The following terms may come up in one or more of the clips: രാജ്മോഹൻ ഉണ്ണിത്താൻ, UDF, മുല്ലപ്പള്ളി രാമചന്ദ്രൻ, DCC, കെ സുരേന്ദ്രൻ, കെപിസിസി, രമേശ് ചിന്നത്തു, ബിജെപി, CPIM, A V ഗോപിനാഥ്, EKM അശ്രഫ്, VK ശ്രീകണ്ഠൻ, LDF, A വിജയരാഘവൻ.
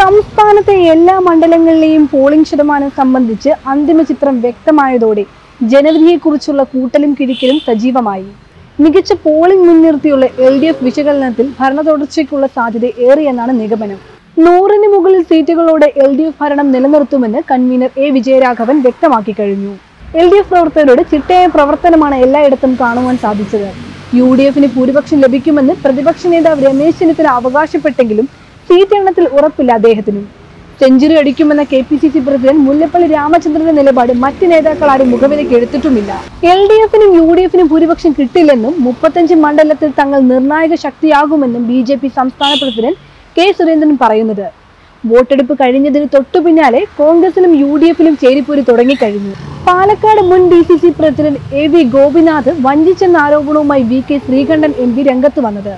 സംസ്ഥാനത്തെ എല്ലാ മണ്ഡലങ്ങളിലെയും പോളിംഗ് ശതമാനം സംബന്ധിച്ച് അന്തിമ ചിത്രം വ്യക്തമായതോടെ ജനവിധിയെക്കുറിച്ചുള്ള കൂട്ടലും കിഴിക്കലും സജീവമായി. മികച്ച പോളിംഗ് മുൻനിർത്തിയുള്ള LDF വിശകലനത്തിൽ ഭരണ തുടർച്ചയ്ക്കുള്ള സാധ്യത ഏറിയെന്നാണ് നിഗമനം. 100-ന് മുകളിൽ സീറ്റുകളോടെ LDF ഭരണം നിലനിർത്തുമെന്ന് കൺവീനർ A വിജയരാഘവൻ വ്യക്തമാക്കി കഴിഞ്ഞു. LDF പ്രവർത്തകരുടെ ചിട്ടയായ പ്രവർത്തനമാണ് എല്ലായിടത്തും കാണുവാൻ സാധിച്ചത്. UDF-ന് ഭൂരിപക്ഷം ലഭിക്കുമെന്ന് പ്രതിപക്ഷ നേതാവ് രമേശ് ചിന്നത്തു അവകാശപ്പെട്ടെങ്കിലും സീറ്റ് എണ്ണത്തിൽ ഉറപ്പില്ല അദ്ദേഹത്തിനും. സെഞ്ചുറി അടിക്കുമെന്ന KPCC പ്രസിഡന്റ് മുല്ലപ്പള്ളി രാമചന്ദ്രന്റെ നിലപാട് മറ്റ് നേതാക്കൾ ആരും മുഖവിലേക്ക് എടുത്തിട്ടുമില്ല. LDF-നും UDF-നും ഭൂരിപക്ഷം കിട്ടില്ലെന്നും 35 മണ്ഡലത്തിൽ തങ്ങൾ നിർണായക ശക്തിയാകുമെന്നും BJP സംസ്ഥാന പ്രസിഡന്റ് കെ സുരേന്ദ്രൻ പറയുന്നത്. വോട്ടെടുപ്പ് കഴിഞ്ഞതിന് തൊട്ടു പിന്നാലെ കോൺഗ്രസിലും UDF-ലും ചേരിപ്പോര് തുടങ്ങിക്കഴിഞ്ഞു. പാലക്കാട് മുൻ DCC president A V ഗോപിനാഥ് വഞ്ചിച്ചെന്ന ആരോപണവുമായി VK ശ്രീകണ്ഠൻ MP രംഗത്ത് വന്നത്.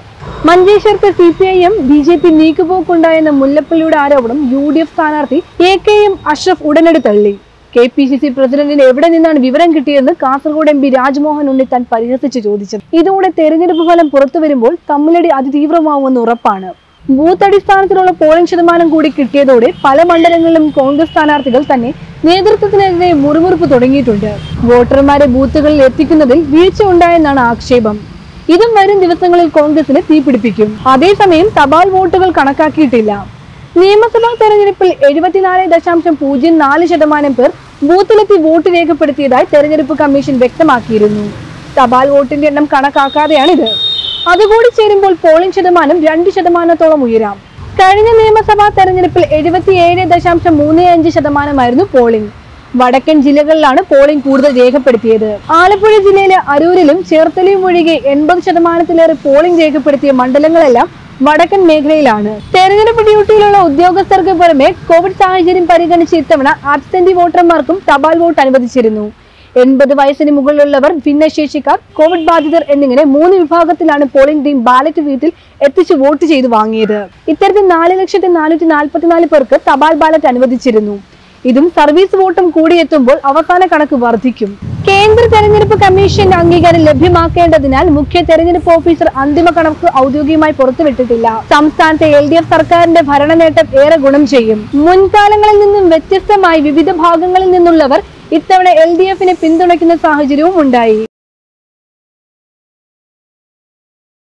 മഞ്ചേശ്വരത്തെ CPIM BJP നീക്കുപോക്കുണ്ടായെന്ന മുല്ലപ്പള്ളിയുടെ ആരോപണം UDF സ്ഥാനാർത്ഥി EKM അശ്രഫ് ഉടനടി തള്ളി. KPCC പ്രസിഡന്റിന് എവിടെ നിന്നാണ് വിവരം കിട്ടിയെന്ന് കാസർഗോഡ് MP രാജ്മോഹൻ ഉണ്ണിത്താൻ പരിഹസിച്ച് ചോദിച്ചത്. ഇതോടെ തെരഞ്ഞെടുപ്പ് ഫലം പുറത്തു വരുമ്പോൾ തമ്മിലടി അതിതീവ്രമാവുമെന്ന് ഉറപ്പാണ്. ബൂത്ത് അടിസ്ഥാനത്തിലുള്ള പോളിംഗ് ശതമാനം കൂടി കിട്ടിയതോടെ പല മണ്ഡലങ്ങളിലും കോൺഗ്രസ് സ്ഥാനാർത്ഥികൾ തന്നെ നേതൃത്വത്തിനെതിരെ മുറിമുറുപ്പ് തുടങ്ങിയിട്ടുണ്ട്. വോട്ടർമാരെ ബൂത്തുകളിൽ എത്തിക്കുന്നതിൽ വീഴ്ച ഉണ്ടായെന്നാണ് ആക്ഷേപം. ഇതും വരും ദിവസങ്ങളിൽ കോൺഗ്രസിനെ തീപിടിപ്പിക്കും. അതേസമയം തപാൽ വോട്ടുകൾ കണക്കാക്കിയിട്ടില്ല. നിയമസഭാ തെരഞ്ഞെടുപ്പിൽ 74.04% പേർ ബൂത്തിലെത്തി വോട്ട് രേഖപ്പെടുത്തിയതായി തെരഞ്ഞെടുപ്പ് കമ്മീഷൻ വ്യക്തമാക്കിയിരുന്നു. തപാൽ വോട്ടിന്റെ എണ്ണം കണക്കാക്കാതെയാണിത്. അതുകൂടി ചേരുമ്പോൾ പോളിംഗ് ശതമാനം 2% ഉയരാം. കഴിഞ്ഞ നിയമസഭാ തെരഞ്ഞെടുപ്പിൽ 77.35% പോളിംഗ്. വടക്കൻ ജില്ലകളിലാണ് പോളിംഗ് കൂടുതൽ രേഖപ്പെടുത്തിയത്. ആലപ്പുഴ ജില്ലയിലെ അരൂരിലും ചേർത്തലയും ഒഴികെ 80%-ലേറെ പോളിംഗ് രേഖപ്പെടുത്തിയ മണ്ഡലങ്ങളെല്ലാം വടക്കൻ മേഖലയിലാണ്. തെരഞ്ഞെടുപ്പ് ഡ്യൂട്ടിയിലുള്ള ഉദ്യോഗസ്ഥർക്ക് പുറമെ കോവിഡ് സാഹചര്യം പരിഗണിച്ച് ഇത്തവണ അബ്സെന്റ് വോട്ടർമാർക്കും തപാൽ വോട്ട് അനുവദിച്ചിരുന്നു. 80 വയസ്സിന് മുകളിലുള്ളവർ, ഭിന്നശേഷിക്കാർ, കോവിഡ് ബാധിതർ എന്നിങ്ങനെ 3 വിഭാഗത്തിലാണ് പോളിംഗ് ടീം ബാലറ്റ് വീട്ടിൽ എത്തിച്ച് വോട്ട് ചെയ്ത് വാങ്ങിയത്. ഇത്തരത്തിൽ 4,444 പേർക്ക് തപാൽ ബാലറ്റ് അനുവദിച്ചിരുന്നു. ഇതും സർവീസ് വോട്ടും കൂടിയെത്തുമ്പോൾ അവസാന കണക്ക് വർദ്ധിക്കും. കേന്ദ്ര തെരഞ്ഞെടുപ്പ് കമ്മീഷന്റെ അംഗീകാരം ലഭ്യമാക്കേണ്ടതിനാൽ മുഖ്യ തെരഞ്ഞെടുപ്പ് ഓഫീസർ അന്തിമ കണക്ക് ഔദ്യോഗികമായി പുറത്തുവിട്ടിട്ടില്ല. സംസ്ഥാനത്തെ LDF സർക്കാരിന്റെ ഭരണനേട്ടം ഏറെ ഗുണം ചെയ്യും. മുൻകാലങ്ങളിൽ നിന്നും വ്യത്യസ്തമായി വിവിധ ഭാഗങ്ങളിൽ നിന്നുള്ളവർ ഇത്തവണ LDF-നെ പിന്തുണയ്ക്കുന്ന സാഹചര്യവും ഉണ്ടായി.